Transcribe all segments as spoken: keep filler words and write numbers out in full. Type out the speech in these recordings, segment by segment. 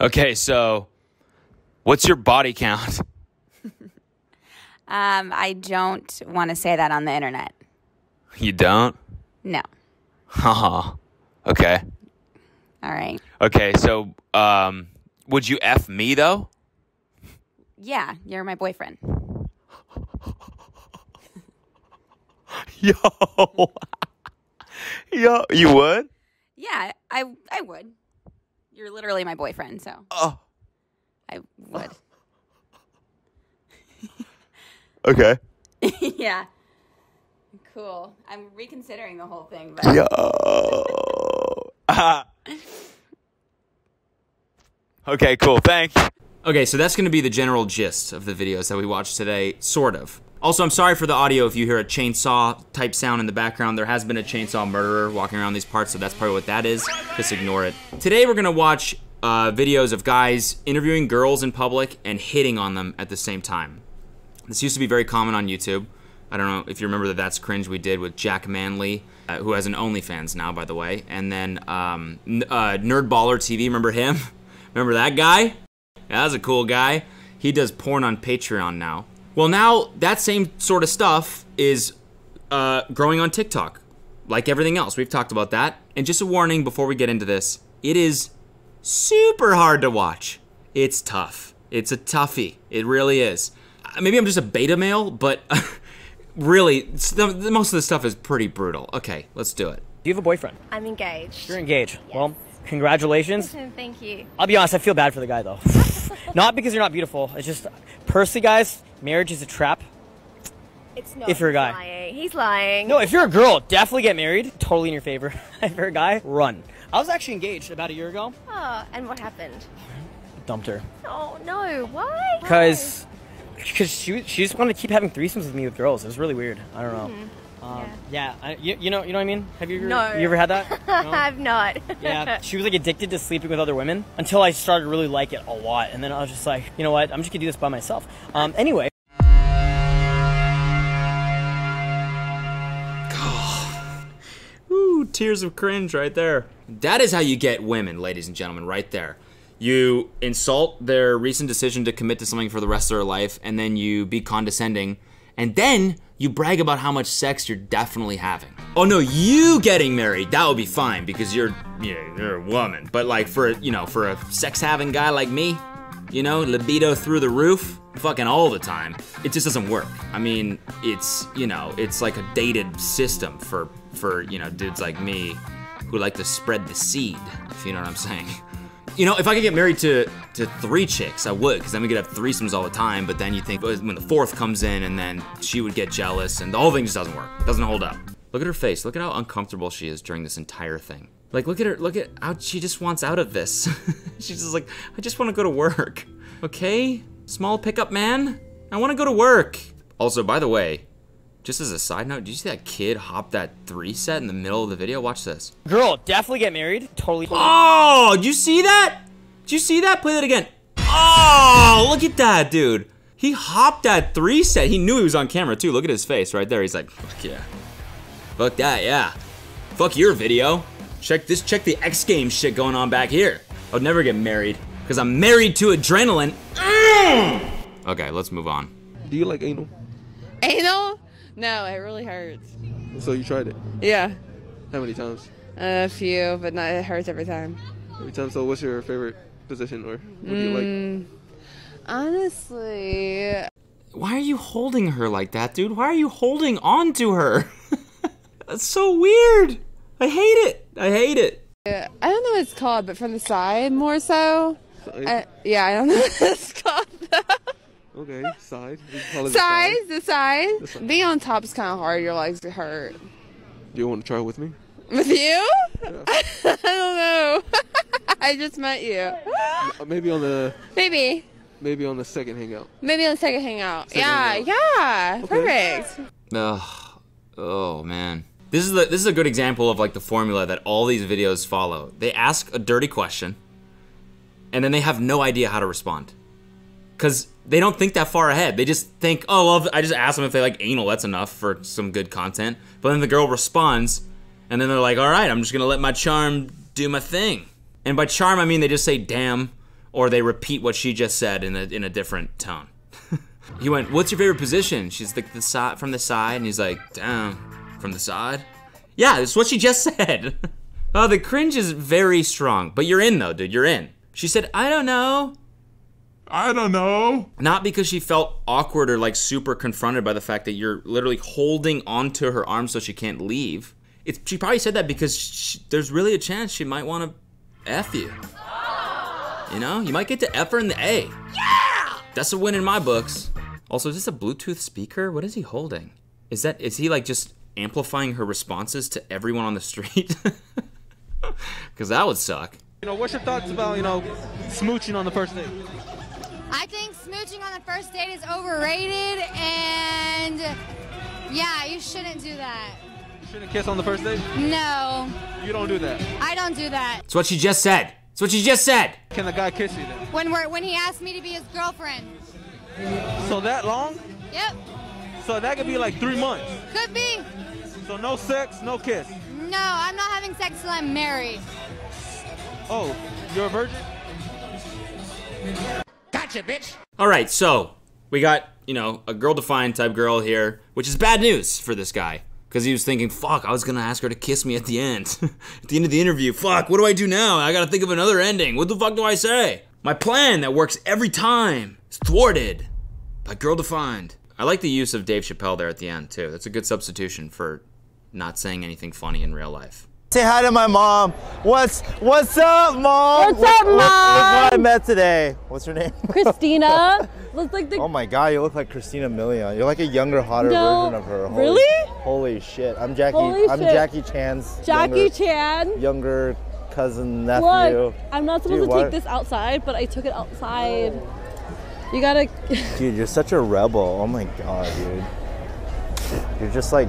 Okay, so what's your body count? Um, I don't want to say that on the internet. You don't? No. Haha. Okay. All right. Okay, so um, would you F me, though? Yeah, you're my boyfriend. Yo. Yo, you would? Yeah, I I would. You're literally my boyfriend, so. Oh. I would. Okay. Yeah. Cool. I'm reconsidering the whole thing, but yo. uh-huh. Okay, cool. Thanks. Okay, so that's going to be the general gist of the videos that we watched today, sort of. Also, I'm sorry for the audio if you hear a chainsaw type sound in the background. There has been a chainsaw murderer walking around these parts, so that's probably what that is. Just ignore it. Today we're going to watch uh, videos of guys interviewing girls in public and hitting on them at the same time. This used to be very common on YouTube. I don't know if you remember the That's Cringe we did with Jack Manley, uh, who has an OnlyFans now, by the way. And then um, uh, Nerdballer T V, remember him? Remember that guy? Yeah, that was a cool guy. He does porn on Patreon now. Well, now that same sort of stuff is uh, growing on TikTok, like everything else. We've talked about that. And just a warning before we get into this, it is super hard to watch. It's tough. It's a toughie. It really is. Maybe I'm just a beta male, but really, the, most of the stuff is pretty brutal. Okay, let's do it. Do you have a boyfriend? I'm engaged. You're engaged. Yes. Well, congratulations. Thank you. I'll be honest, I feel bad for the guy, though. Not because you're not beautiful. It's just, personally, guys, marriage is a trap. It's not. If you're a guy. Lying. He's lying. No, if you're a girl, definitely get married. Totally in your favor. If you're a guy, run. I was actually engaged about a year ago. Oh, and what happened? Dumped her. Oh, no. Why? Because... Because she, she just wanted to keep having threesomes with me with girls. It was really weird. I don't know. Mm-hmm. um, yeah. yeah I, you, you know you know what I mean? Have you ever, no. you ever had that? No? I've not. Yeah. She was like addicted to sleeping with other women until I started to really like it a lot. And then I was just like, you know what? I'm just going to do this by myself. Um, anyway. God. Ooh, tears of cringe right there. That is how you get women, ladies and gentlemen, right there. You insult their recent decision to commit to something for the rest of their life, and then you be condescending, and then you brag about how much sex you're definitely having. Oh no, you getting married, that would be fine because you're, you know, you're a woman. But like for, you know, for a sex-having guy like me, you know, libido through the roof, fucking all the time, it just doesn't work. I mean, it's, you know, it's like a dated system for, for you know, dudes like me who like to spread the seed, if you know what I'm saying. You know, if I could get married to, to three chicks, I would, because then we could have threesomes all the time, but then you think when the fourth comes in and then she would get jealous and the whole thing just doesn't work. Doesn't hold up. Look at her face. Look at how uncomfortable she is during this entire thing. Like, look at her, look at how she just wants out of this. She's just like, I just want to go to work. Okay? Small pickup man? I want to go to work. Also, by the way, just as a side note, did you see that kid hop that three set in the middle of the video? Watch this. Girl, definitely get married. Totally. Oh, did you see that? Did you see that? Play that again. Oh, look at that, dude. He hopped that three set. He knew he was on camera too. Look at his face right there. He's like, fuck yeah. Fuck that, yeah. Fuck your video. Check this, check the X Games shit going on back here. I would never get married because I'm married to adrenaline. Mm! Okay, let's move on. Do you like anal? Anal? No, it really hurts. So you tried it? Yeah. How many times? Uh, a few, but not, it hurts every time. Every time. So what's your favorite position, or what mm, do you like? Honestly. Why are you holding her like that, dude? Why are you holding on to her? That's so weird. I hate it. I hate it. Yeah, I don't know what it's called, but from the side more so. I, yeah, I don't know what it's called though. Okay, side. Size, side. The size. The size. Being on top is kind of hard. Your legs hurt. Do you want to try with me? With you? Yeah. I don't know. I just met you. Maybe on the. Maybe. Maybe on the second hangout. Maybe on the second hangout. Second yeah, hangout. yeah. Okay. Perfect. Oh, oh man. This is the this is a good example of like the formula that all these videos follow. They ask a dirty question, and then they have no idea how to respond, because they don't think that far ahead. They just think, oh, well, I just asked them if they like anal, that's enough for some good content. But then the girl responds, and then they're like, all right, I'm just gonna let my charm do my thing. And by charm, I mean they just say damn, or they repeat what she just said in a, in a different tone. He went, what's your favorite position? She's like, the side, from the side, and he's like, damn, from the side? Yeah, it's what she just said. Oh, the cringe is very strong, but you're in though, dude, you're in. She said, I don't know. I don't know. Not because she felt awkward or like super confronted by the fact that you're literally holding onto her arm so she can't leave. It's, she probably said that because she, there's really a chance she might want to F you. You know, you might get to F her in the A. Yeah! That's a win in my books. Also, is this a Bluetooth speaker? What is he holding? Is that, is he like just amplifying her responses to everyone on the street? Because that would suck. You know, what's your thoughts about, you know, smooching on the first date? I think smooching on the first date is overrated, and yeah, you shouldn't do that. You shouldn't kiss on the first date? No. You don't do that? I don't do that. It's what she just said. It's what she just said. Can the guy kiss you then? When, we're, when he asked me to be his girlfriend. So that long? Yep. So that could be like three months? Could be. So no sex, no kiss? No, I'm not having sex till I'm married. Oh, you're a virgin? Gotcha, bitch. All right, so we got, you know, a Girl Defined type girl here, which is bad news for this guy, because he was thinking, fuck, I was gonna ask her to kiss me at the end. At the end of the interview, fuck, what do I do now? I gotta think of another ending. What the fuck do I say? My plan that works every time is thwarted by Girl Defined. I like the use of Dave Chappelle there at the end, too. That's a good substitution for not saying anything funny in real life. Say hi to my mom. What's what's up, mom? What's up, mom? Look, look what I met today. What's her name? Christina. Looks like the. Oh my God, you look like Christina Milian. You're like a younger, hotter no, version of her. Holy, really? Holy shit! I'm Jackie. Holy I'm shit. Jackie Chan's. Jackie younger, Chan. Younger cousin nephew. Look, I'm not supposed Dude, to what? take this outside, but I took it outside. Oh. You gotta. Dude, you're such a rebel. Oh my God, dude. You're just like.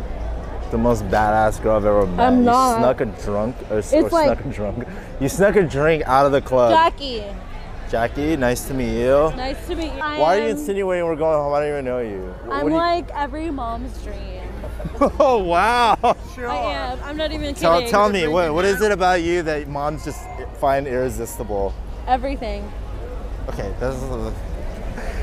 The most badass girl I've ever met. I'm not. You snuck a drunk, or, it's or like, snuck a drunk. You snuck a drink out of the club. Jackie. Jackie, nice to meet you. Nice to meet you. Why am, are you insinuating we're going home? I don't even know you. I'm you, like every mom's dream. Oh wow. Sure. I am. I'm not even kidding. Tell, tell me, what, what is it about you that moms just find irresistible? Everything. Okay, that's.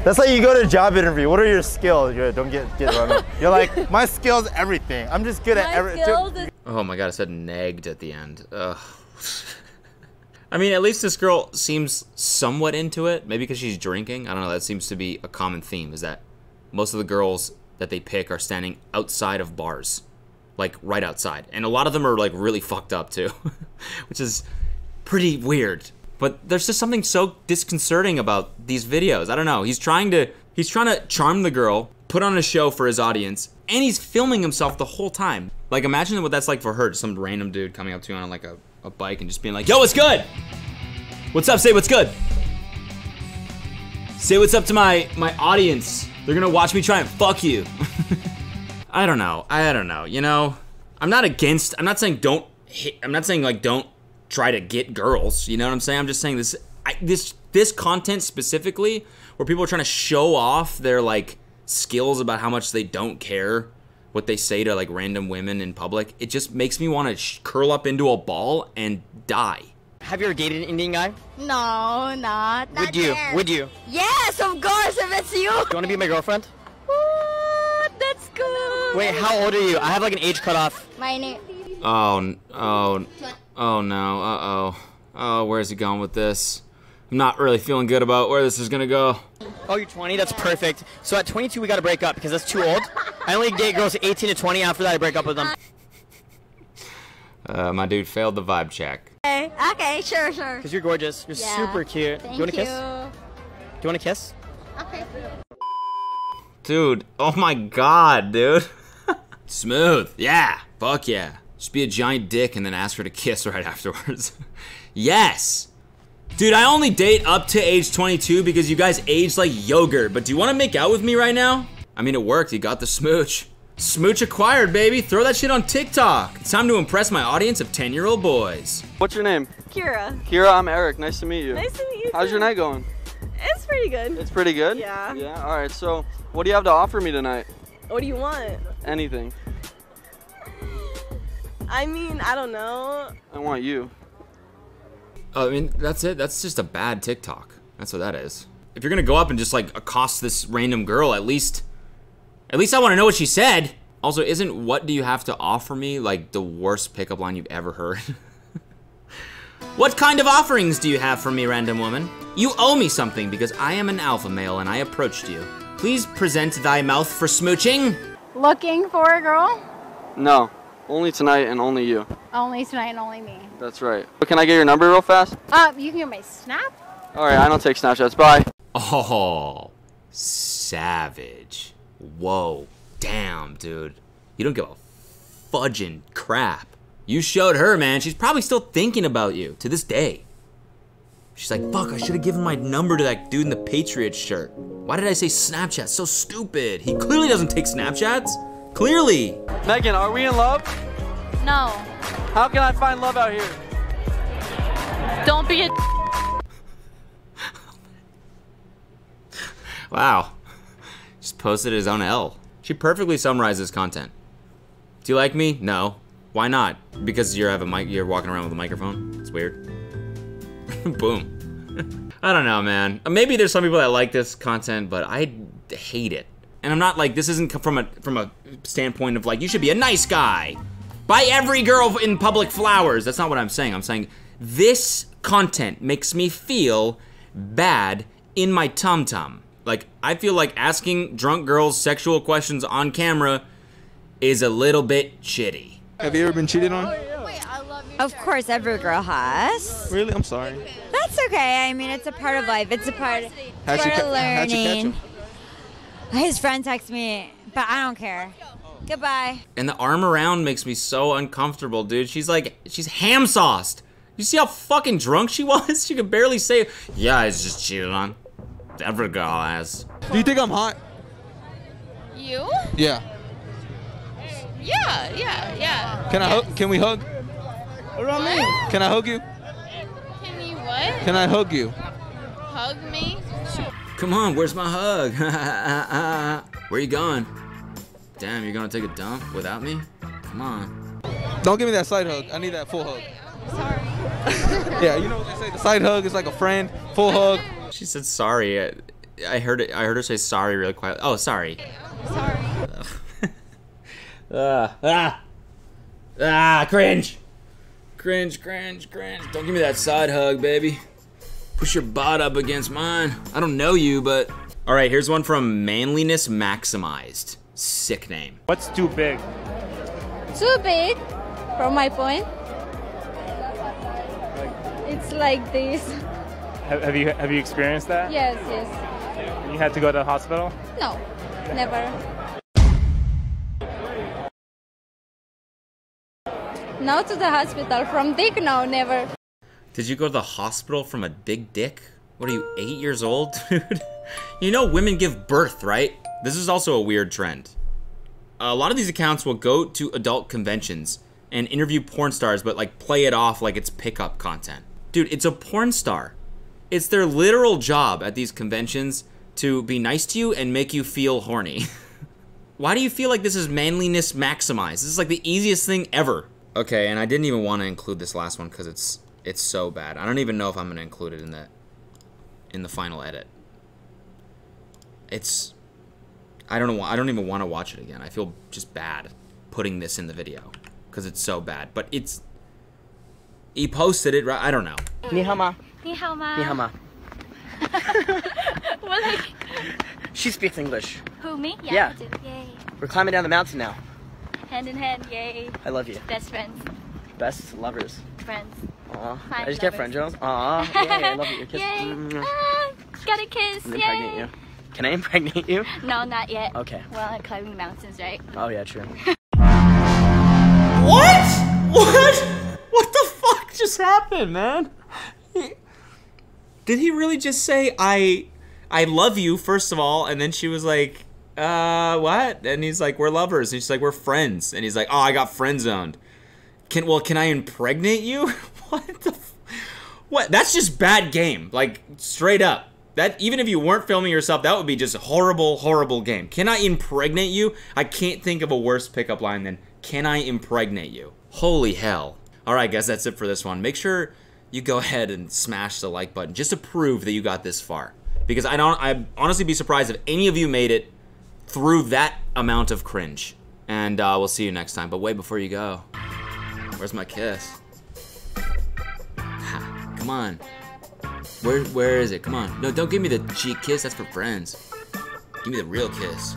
That's like you go to a job interview. What are your skills? You're, don't get, get run up. You're like, my skills, everything. I'm just good my at everything. Oh my God, I said negged at the end. Ugh. I mean, at least this girl seems somewhat into it. Maybe because she's drinking. I don't know, that seems to be a common theme, is that most of the girls that they pick are standing outside of bars. Like, right outside. And a lot of them are like really fucked up too, which is pretty weird. But there's just something so disconcerting about these videos. I don't know, he's trying to, he's trying to charm the girl, put on a show for his audience, and he's filming himself the whole time. Like, imagine what that's like for her, just some random dude coming up to you on like a, a bike and just being like, yo, what's good? What's up, say what's good? Say what's up to my, my audience. They're gonna watch me try and fuck you. I don't know, I don't know, you know? I'm not against, I'm not saying don't hit, I'm not saying like don't try to get girls, you know what I'm saying? I'm just saying this I, this this content specifically, where people are trying to show off their like skills about how much they don't care what they say to like random women in public. It just makes me want to curl up into a ball and die. Have you ever dated an Indian guy? No, not. Would not you? There. Would you? Yes, of course, if it's you. Do you want to be my girlfriend? What? That's good. Wait, how old are you? I have like an age cutoff. My name. Oh, oh. Oh no, uh-oh. Oh, where's he going with this? I'm not really feeling good about where this is gonna go. Oh, you're twenty? That's perfect. So at twenty-two, we gotta break up because that's too old. I only date girls eighteen to twenty. After that, I break up with them. Uh, my dude failed the vibe check. Okay, okay, sure, sure. Because you're gorgeous. You're yeah. super cute. Thank you wanna you. kiss? Do you wanna kiss? Okay. Dude, oh my God, dude. Smooth, yeah, fuck yeah. Just be a giant dick and then ask her to kiss right afterwards. Yes! Dude, I only date up to age twenty-two because you guys age like yogurt, but do you want to make out with me right now? I mean, it worked, you got the smooch. Smooch acquired, baby! Throw that shit on TikTok! It's time to impress my audience of ten-year-old boys. What's your name? Kira. Kira, I'm Eric. Nice to meet you. Nice to meet you, How's too. your night going? It's pretty good. It's pretty good? Yeah. Yeah, alright, so what do you have to offer me tonight? What do you want? Anything. I mean, I don't know. I want you. Uh, I mean, that's it. That's just a bad TikTok. That's what that is. If you're gonna go up and just like accost this random girl, at least, at least I wanna know what she said. Also, isn't "what do you have to offer me" like the worst pickup line you've ever heard? What kind of offerings do you have for me, random woman? You owe me something because I am an alpha male and I approached you. Please present thy mouth for smooching. Looking for a girl? No, only tonight and only you. Only tonight and only me. That's right. But can I get your number real fast? Uh, you can get my snap. All right, I don't take Snapchats, bye. Oh, savage. Whoa. Damn, dude. You don't give a fudging crap. You showed her, man. She's probably still thinking about you to this day. She's like, fuck, I should have given my number to that dude in the Patriot shirt. Why did I say Snapchat? So stupid. He clearly doesn't take Snapchats. Clearly. Megan, are we in love? No. How can I find love out here? Don't be a Wow. Just posted his own L. She perfectly summarizes content. Do you like me? No. Why not? Because you're have a mic. You're walking around with a microphone. It's weird. Boom. I don't know, man. Maybe there's some people that like this content, but I hate it. And I'm not like this isn't from a from a standpoint of like you should be a nice guy. Buy every girl in public flowers. That's not what I'm saying. I'm saying this content makes me feel bad in my tum tum. Like, I feel like asking drunk girls sexual questions on camera is a little bit shitty. Have you ever been cheated on? Wait, I love you. Of course, every girl has. Really? I'm sorry. That's okay. I mean, it's a part of life. It's a part of learning. His friend texts me, but I don't care. Goodbye. And the arm around makes me so uncomfortable, dude. She's like, she's ham-sauced. You see how fucking drunk she was? She could barely say, yeah, I was just cheated on. Every girl has. Do you think I'm hot? You? Yeah. Yeah, yeah, yeah. Can I yes. hug? Can we hug? What do I mean? Can I hug you? Can you what? Can I hug you? Hug me? Come on, where's my hug? Where you going? Damn, you're gonna take a dump without me? Come on. Don't give me that side hug. I need that full hug. I'm sorry. Yeah, you know what they say? The side hug is like a friend. Full hug. She said sorry. I, I heard it. I heard her say sorry really quietly. Oh, sorry. I'm sorry. uh, ah, ah, cringe, cringe, cringe, cringe. Don't give me that side hug, baby. Push your butt up against mine. I don't know you, but all right. Here's one from Manliness Maximized. Sick name. What's too big? Too big, from my point. It's like this. Have you have you experienced that? Yes, yes. You had to go to the hospital? No, never. No, to the hospital from dick? No, never. Did you go to the hospital from a big dick? What are you, eight years old, dude? You know women give birth, right? This is also a weird trend. A lot of these accounts will go to adult conventions and interview porn stars, but like play it off like it's pickup content. Dude, it's a porn star. It's their literal job at these conventions to be nice to you and make you feel horny. Why do you feel like this is manliness maximized? This is like the easiest thing ever. Okay, and I didn't even want to include this last one because it's it's so bad. I don't even know if I'm gonna include it in the in the final edit. It's I don't know. I don't even want to watch it again. I feel just bad putting this in the video because it's so bad. But it's he posted it right. I don't know. Nihama. Ni hao ma. Ni hao ma. She speaks English. Who, me? Yeah. yeah. Yay. We're climbing down the mountain now. Hand in hand, yay. I love you. Best friends. Best lovers. Friends. Aww. I just lovers. Get friend journals. Aww. Yay, I love you. Your kiss. Yay. Mm-hmm. Ah, got a kiss. Can I impregnate you? Can I impregnate you? No, not yet. Okay. Well, I'm climbing mountains, right? Oh, yeah, true. What? What? What the fuck just happened, man? Did he really just say, I I love you, first of all, and then she was like, uh, what? And he's like, we're lovers. And she's like, we're friends. And he's like, oh, I got friend-zoned. Can, well, can I impregnate you? What the f What? That's just bad game. Like, straight up. That even if you weren't filming yourself, that would be just a horrible, horrible game. Can I impregnate you? I can't think of a worse pickup line than, can I impregnate you? Holy hell. All right, guys, that's it for this one. Make sure you go ahead and smash the like button just to prove that you got this far. Because I don't, I'd honestly be surprised if any of you made it through that amount of cringe. And uh, we'll see you next time. But wait, before you go, where's my kiss? Ha, come on. Where, where is it? Come on. No, don't give me the cheek kiss. That's for friends. Give me the real kiss.